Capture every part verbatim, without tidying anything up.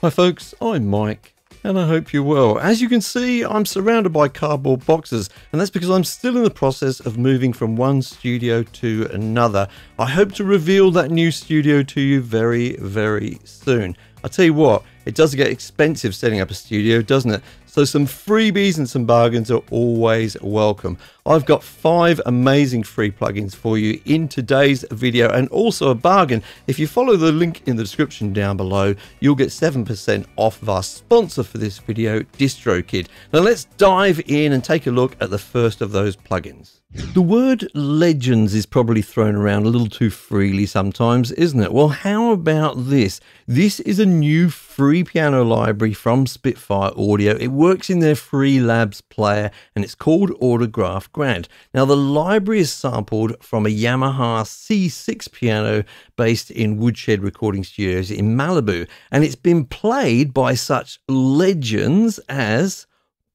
Hi folks, I'm Mike, and I hope you're well. As you can see, I'm surrounded by cardboard boxes, and that's because I'm still in the process of moving from one studio to another. I hope to reveal that new studio to you very, very soon. I'll tell you what, it does get expensive setting up a studio, doesn't it? So some freebies and some bargains are always welcome. I've got five amazing free plugins for you in today's video, and also a bargain. If you follow the link in the description down below, you'll get seven percent off of our sponsor for this video, DistroKid. Now let's dive in and take a look at the first of those plugins. The word legends is probably thrown around a little too freely sometimes, isn't it? Well, how about this? This is a new free piano library from Spitfire Audio. It works in their free labs player, and it's called Autograph Grand. Now, the library is sampled from a Yamaha C six piano based in Woodshed Recording Studios in Malibu, and it's been played by such legends as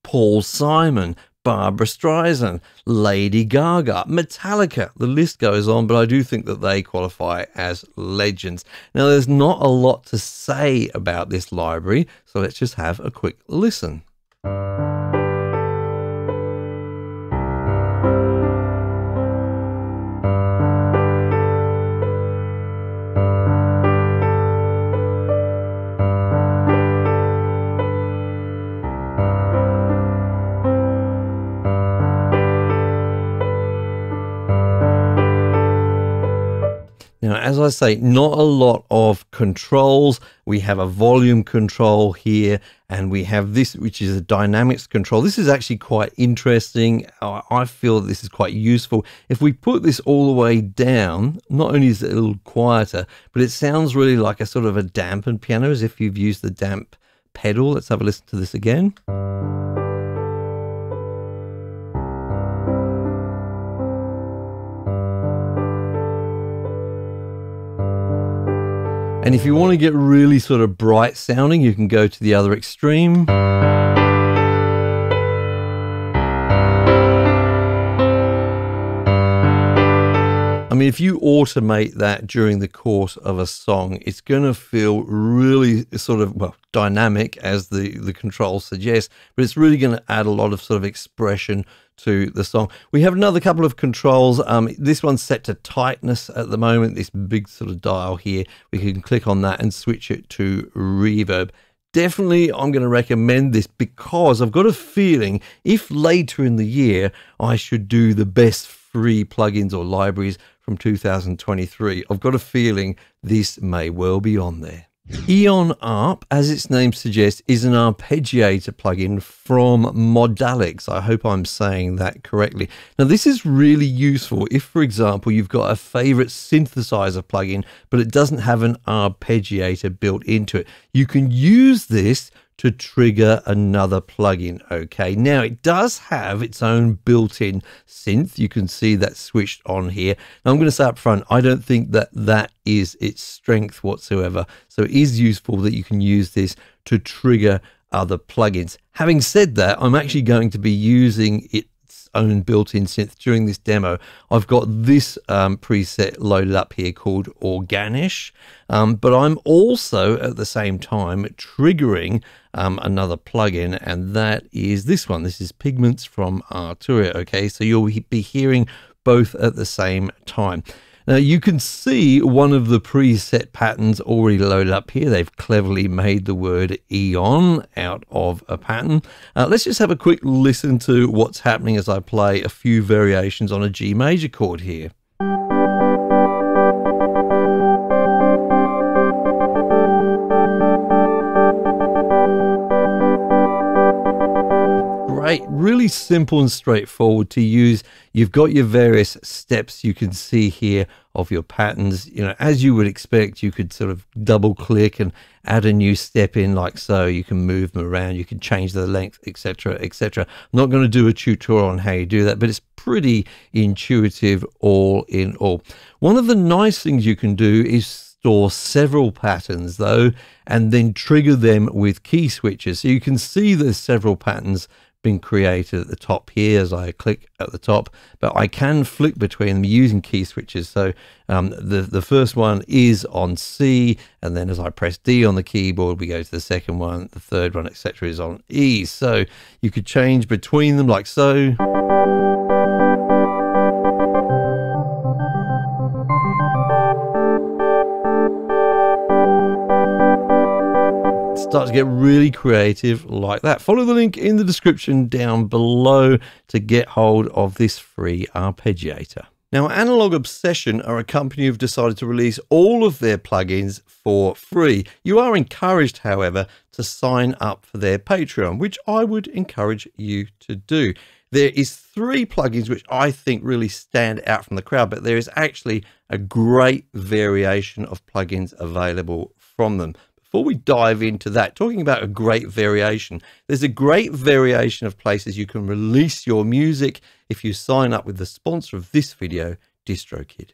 Paul Simon, Barbara Streisand, Lady Gaga, Metallica, the list goes on, but I do think that they qualify as legends. Now, there's not a lot to say about this library, so let's just have a quick listen. Now, as I say, not a lot of controls. We have a volume control here, and we have this, which is a dynamics control. This is actually quite interesting. I feel this is quite useful. If we put this all the way down, not only is it a little quieter, but it sounds really like a sort of a dampened piano, as if you've used the damp pedal. Let's have a listen to this again. And if you want to get really sort of bright sounding, you can go to the other extreme. I mean, if you automate that during the course of a song, it's going to feel really sort of, well, dynamic, as the, the control suggests, but it's really going to add a lot of sort of expression to the song. We have another couple of controls. Um, this one's set to tightness at the moment, this big sort of dial here. We can click on that and switch it to reverb. Definitely, I'm going to recommend this, because I've got a feeling if later in the year I should do the best free plugins or libraries from two thousand twenty-three, I've got a feeling this may well be on there. Eon Arp, as its name suggests, is an arpeggiator plugin from Modalics. I hope I'm saying that correctly. Now, this is really useful if, for example, you've got a favorite synthesizer plugin, but it doesn't have an arpeggiator built into it. You can use this to trigger another plugin. Okay, now it does have its own built-in synth. You can see that switched on here. Now, I'm going to say up front, I don't think that that is its strength whatsoever, so it is useful that you can use this to trigger other plugins. Having said that, I'm actually going to be using it own built-in synth during this demo. I've got this um, preset loaded up here called Organish, um, but I'm also at the same time triggering um, another plugin, and that is this one. This is Pigments from Arturia. Okay, so you'll be hearing both at the same time. Now, you can see one of the preset patterns already loaded up here. They've cleverly made the word Eon out of a pattern. Uh, let's just have a quick listen to what's happening as I play a few variations on a G major chord here. Really simple and straightforward to use. You've got your various steps you can see here of your patterns. You know, as you would expect, you could sort of double click and add a new step in like so. You can move them around, you can change the length, etc, etc. I'm not going to do a tutorial on how you do that, but it's pretty intuitive all in all. One of the nice things you can do is store several patterns though, and then trigger them with key switches. So you can see there's several patterns been created at the top here as I click at the top, but I can flick between them using key switches. So um, the, the first one is on C, and then as I press D on the keyboard, we go to the second one, the third one, et cetera is on E. So you could change between them like so. Start to get really creative like that. Follow the link in the description down below to get hold of this free arpeggiator. Now, Analog Obsession are a company who've decided to release all of their plugins for free. You are encouraged, however, to sign up for their Patreon, which I would encourage you to do. There is three plugins which I think really stand out from the crowd, but there is actually a great variation of plugins available from them. Before we dive into that, talking about a great variation, there's a great variation of places you can release your music if you sign up with the sponsor of this video, DistroKid.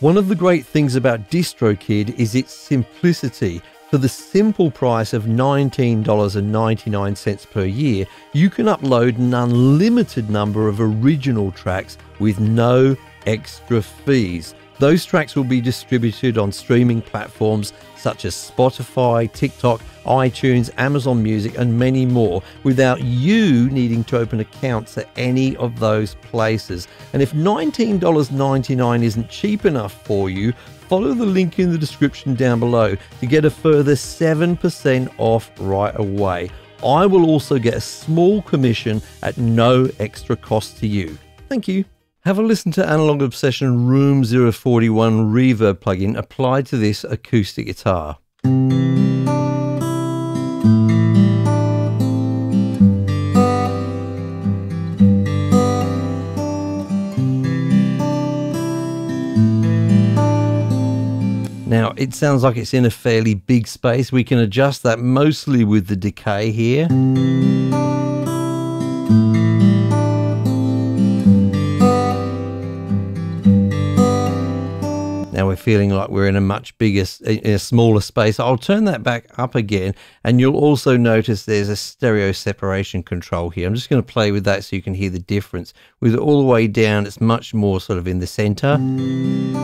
One of the great things about DistroKid is its simplicity. For the simple price of nineteen ninety-nine dollars per year, you can upload an unlimited number of original tracks with no extra fees. Those tracks will be distributed on streaming platforms such as Spotify, TikTok, iTunes, Amazon Music, and many more, without you needing to open accounts at any of those places. And if nineteen ninety-nine isn't cheap enough for you, follow the link in the description down below to get a further seven percent off right away. I will also get a small commission at no extra cost to you. Thank you. Have a listen to Analog Obsession Room zero forty-one Reverb plugin applied to this acoustic guitar. Now it sounds like it's in a fairly big space. We can adjust that mostly with the decay here. Now we're feeling like we're in a much bigger, in a smaller space. I'll turn that back up again, and you'll also notice there's a stereo separation control here. I'm just going to play with that so you can hear the difference. With it all the way down, it's much more sort of in the center. And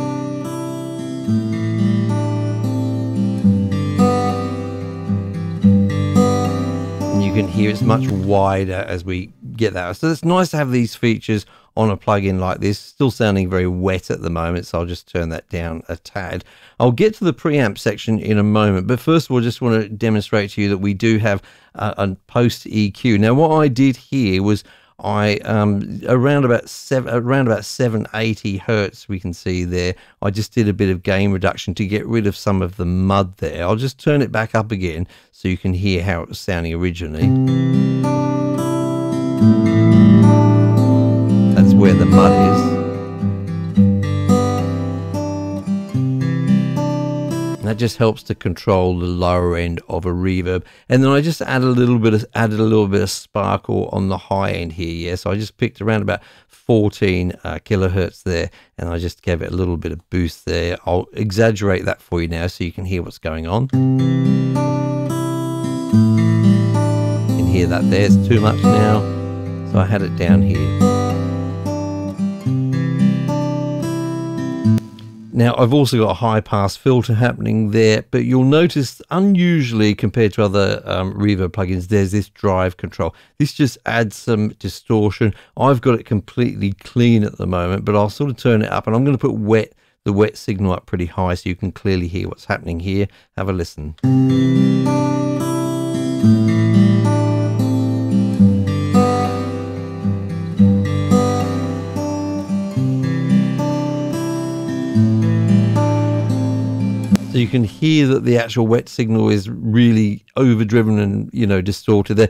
you can hear it's much wider as we get that. So it's nice to have these features on a plugin like this. Still sounding very wet at the moment, so I'll just turn that down a tad. I'll get to the preamp section in a moment, but first of all, just want to demonstrate to you that we do have uh, a post E Q. Now, what I did here was I um, around about seven, around about seven eighty hertz. We can see there. I just did a bit of gain reduction to get rid of some of the mud there. I'll just turn it back up again so you can hear how it was sounding originally. Where the mud is. And that just helps to control the lower end of a reverb. And then I just added a little bit of added a little bit of sparkle on the high end here. Yeah, so I just picked around about fourteen uh, kilohertz there, and I just gave it a little bit of boost there. I'll exaggerate that for you now so you can hear what's going on. You can hear that there, it's too much now. So I had it down here. Now, I've also got a high-pass filter happening there, but you'll notice, unusually compared to other um, reverb plugins, there's this drive control. This just adds some distortion. I've got it completely clean at the moment, but I'll sort of turn it up, and I'm going to put wet the wet signal up pretty high so you can clearly hear what's happening here. Have a listen. So you can hear that the actual wet signal is really overdriven and, you know, distorted there.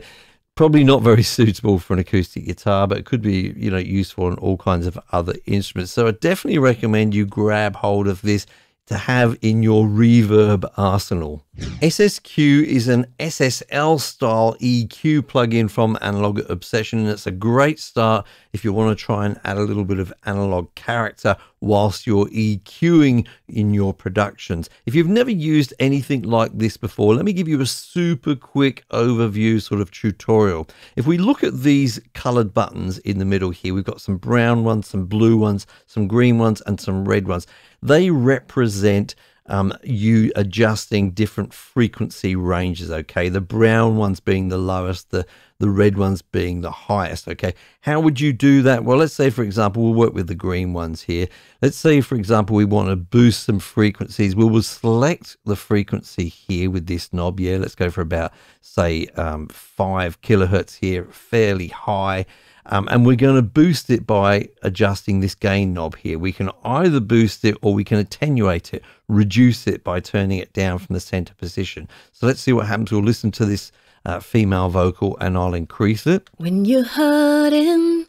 Probably not very suitable for an acoustic guitar, but it could be, you know, useful on all kinds of other instruments. So I definitely recommend you grab hold of this to have in your reverb arsenal. S S Q is an S S L style E Q plugin from Analog Obsession, and it's a great start if you want to try and add a little bit of analog character whilst you're EQing in your productions. If you've never used anything like this before, let me give you a super quick overview sort of tutorial. If we look at these colored buttons in the middle here, we've got some brown ones, some blue ones, some green ones, and some red ones. They represent Um, you adjusting different frequency ranges, okay? The brown ones being the lowest, the, the red ones being the highest, okay? How would you do that? Well, let's say, for example, we'll work with the green ones here. Let's say, for example, we want to boost some frequencies. We will select the frequency here with this knob. Yeah, let's go for about, say, um, five kilohertz here, fairly high. Um, and we're going to boost it by adjusting this gain knob here. We can either boost it or we can attenuate it, reduce it by turning it down from the center position. So let's see what happens. We'll listen to this uh, female vocal and I'll increase it. When you're hurting,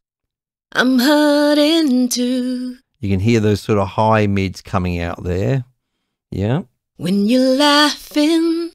I'm hurting too. You can hear those sort of high mids coming out there. Yeah. When you're laughing,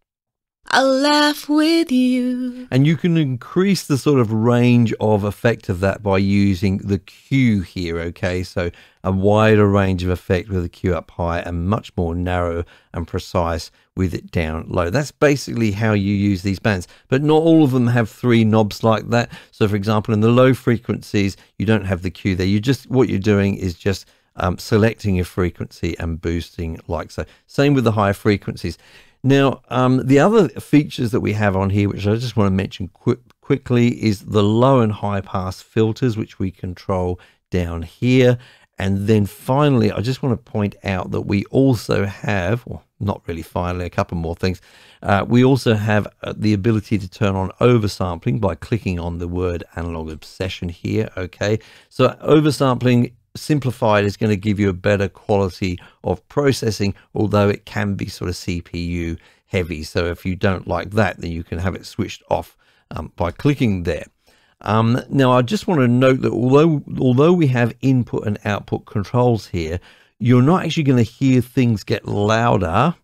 I laugh with you. And you can increase the sort of range of effect of that by using the Q here, okay? So a wider range of effect with the Q up high and much more narrow and precise with it down low. That's basically how you use these bands, but not all of them have three knobs like that. So for example, in the low frequencies, you don't have the Q there. You just, what you're doing is just um, selecting a frequency and boosting like so. Same with the higher frequencies. Now, um, the other features that we have on here, which I just want to mention quick, quickly, is the low and high pass filters, which we control down here. And then finally, I just want to point out that we also have, well, not really finally, a couple more things. Uh, we also have uh, the ability to turn on oversampling by clicking on the word Analog Obsession here, okay? So oversampling simplified is going to give you a better quality of processing, although it can be sort of C P U heavy. So if you don't like that, then you can have it switched off um, by clicking there. Um, now, I just want to note that although, although we have input and output controls here, you're not actually going to hear things get louder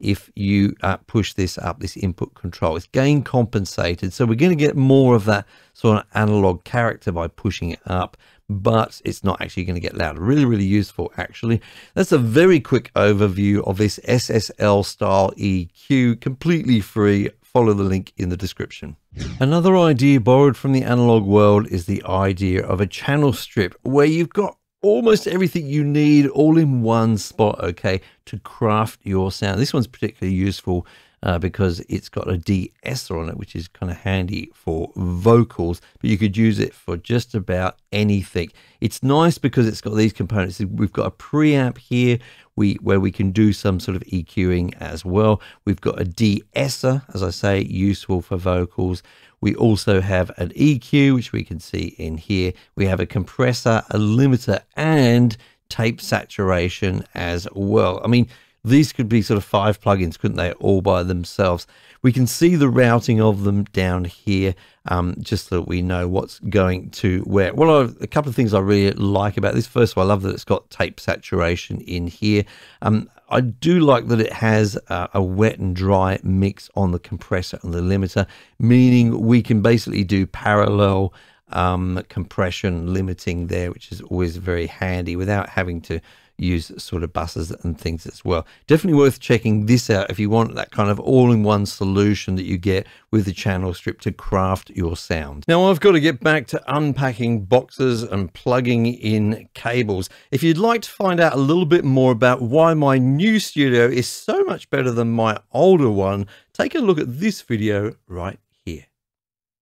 if you uh, push this up, this input control. It's gain compensated. So we're going to get more of that sort of analog character by pushing it up, but it's not actually going to get louder. Really, really useful, actually. That's a very quick overview of this S S L style E Q, completely free. Follow the link in the description. Another idea borrowed from the analog world is the idea of a channel strip where you've got almost everything you need all in one spot, okay, to craft your sound. This one's particularly useful uh, because it's got a de-esser on it, which is kind of handy for vocals, but you could use it for just about anything. It's nice because it's got these components. We've got a preamp here we where we can do some sort of EQing as well. We've got a de-esser, as I say, useful for vocals. We also have an E Q, which we can see in here. We have a compressor, a limiter, and tape saturation as well. I mean, these could be sort of five plugins, couldn't they, all by themselves? We can see the routing of them down here, um, just so that we know what's going to where. Well, I've, a couple of things I really like about this. First of all, I love that it's got tape saturation in here. Um, I do like that it has uh, a wet and dry mix on the compressor and the limiter, meaning we can basically do parallel um, compression limiting there, which is always very handy without having to use sort of buses and things as well. Definitely worth checking this out if you want that kind of all-in-one solution that you get with the channel strip to craft your sound. Now I've got to get back to unpacking boxes and plugging in cables. If you'd like to find out a little bit more about why my new studio is so much better than my older one, take a look at this video right